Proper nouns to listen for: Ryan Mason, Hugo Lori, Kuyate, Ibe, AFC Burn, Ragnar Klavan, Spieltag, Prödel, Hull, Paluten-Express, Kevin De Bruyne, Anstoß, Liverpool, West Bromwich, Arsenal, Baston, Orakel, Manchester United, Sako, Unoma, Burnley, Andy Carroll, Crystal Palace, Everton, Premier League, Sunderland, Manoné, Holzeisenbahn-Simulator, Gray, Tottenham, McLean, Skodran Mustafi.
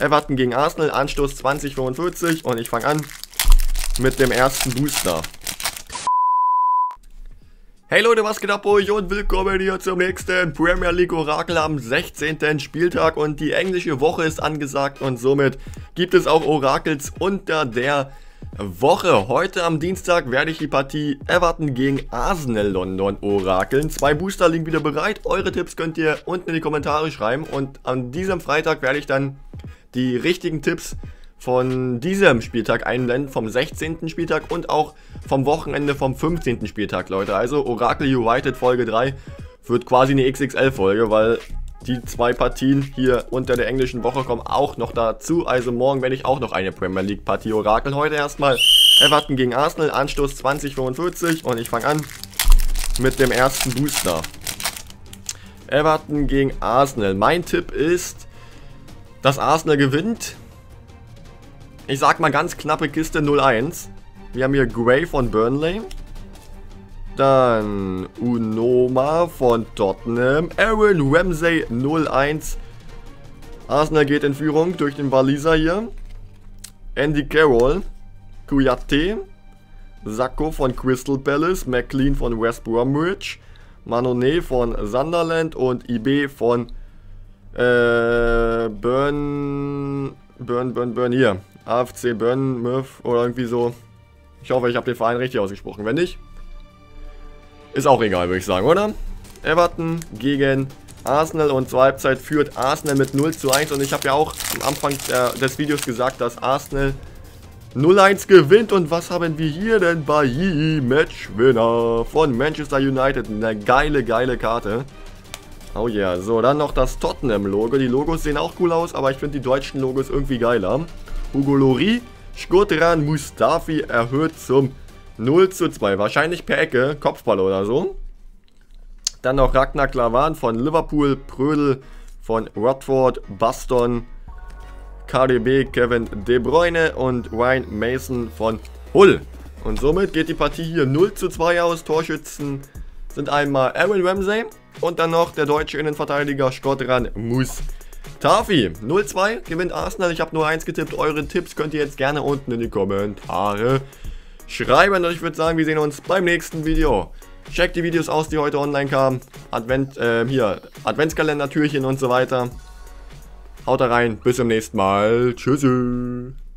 Everton gegen Arsenal, Anstoß 20:45 und ich fange an mit dem ersten Booster. Hey Leute, was geht ab euch und willkommen hier zum nächsten Premier League Orakel am 16. Spieltag und die englische Woche ist angesagt und somit gibt es auch Orakels unter der Woche. Heute am Dienstag werde ich die Partie Everton gegen Arsenal London orakeln. Zwei Booster liegen wieder bereit, eure Tipps könnt ihr unten in die Kommentare schreiben und an diesem Freitag werde ich dann die richtigen Tipps von diesem Spieltag einblenden, vom 16. Spieltag und auch vom Wochenende vom 15. Spieltag, Leute. Also Oracle United Folge 3 wird quasi eine XXL-Folge, weil die zwei Partien hier unter der englischen Woche kommen auch noch dazu. Also morgen werde ich auch noch eine Premier League Partie orakeln. Heute erstmal Everton gegen Arsenal, Anstoß 20:45 und ich fange an mit dem ersten Booster. Everton gegen Arsenal. Mein Tipp ist, dass Arsenal gewinnt. Ich sag mal ganz knappe Kiste 0-1. Wir haben hier Gray von Burnley. Dann Unoma von Tottenham. Aaron Ramsey 0-1. Arsenal geht in Führung durch den Waliser hier. Andy Carroll. Kuyate. Sako von Crystal Palace. McLean von West Bromwich. Manoné von Sunderland. Und Ibe von Burn hier. AFC Burn, Murph oder irgendwie so. Ich hoffe, ich habe den Verein richtig ausgesprochen. Wenn nicht, ist auch egal, würde ich sagen, oder? Everton gegen Arsenal und zur Halbzeit führt Arsenal mit 0:1. Und ich habe ja auch am Anfang des Videos gesagt, dass Arsenal 0:1 gewinnt. Und was haben wir hier denn bei Matchwinner von Manchester United? Eine geile, geile Karte. Oh yeah, so, dann noch das Tottenham-Logo. Die Logos sehen auch cool aus, aber ich finde die deutschen Logos irgendwie geiler. Hugo Lori, Skodran Mustafi erhöht zum 0:2. Wahrscheinlich per Ecke, Kopfball oder so. Dann noch Ragnar Klavan von Liverpool, Prödel von Watford, Baston, KDB, Kevin De Bruyne und Ryan Mason von Hull. Und somit geht die Partie hier 0:2 aus. Torschützen sind einmal Aaron Ramsey und dann noch der deutsche Innenverteidiger Skodran Mustafi. Tafi, 0:2 gewinnt Arsenal, ich habe nur 1 getippt, eure Tipps könnt ihr jetzt gerne unten in die Kommentare schreiben und ich würde sagen, wir sehen uns beim nächsten Video. Checkt die Videos aus, die heute online kamen, Adventskalender, Türchen und so weiter. Haut da rein, bis zum nächsten Mal, tschüssi.